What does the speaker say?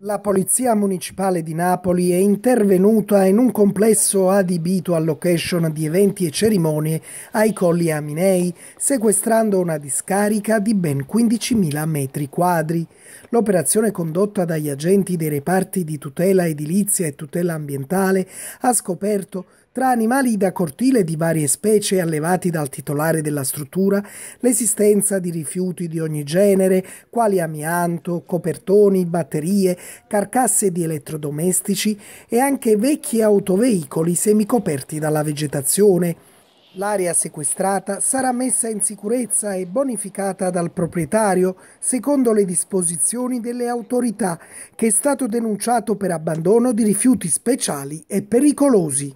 La Polizia Municipale di Napoli è intervenuta in un complesso adibito a location di eventi e cerimonie ai Colli Aminei, sequestrando una discarica di ben 15.000 metri quadri. L'operazione condotta dagli agenti dei reparti di tutela edilizia e tutela ambientale ha scoperto, tra animali da cortile di varie specie allevati dal titolare della struttura, l'esistenza di rifiuti di ogni genere, quali amianto, copertoni, batterie, carcasse di elettrodomestici e anche vecchi autoveicoli semicoperti dalla vegetazione. L'area sequestrata sarà messa in sicurezza e bonificata dal proprietario secondo le disposizioni delle autorità, che è stato denunciato per abbandono di rifiuti speciali e pericolosi.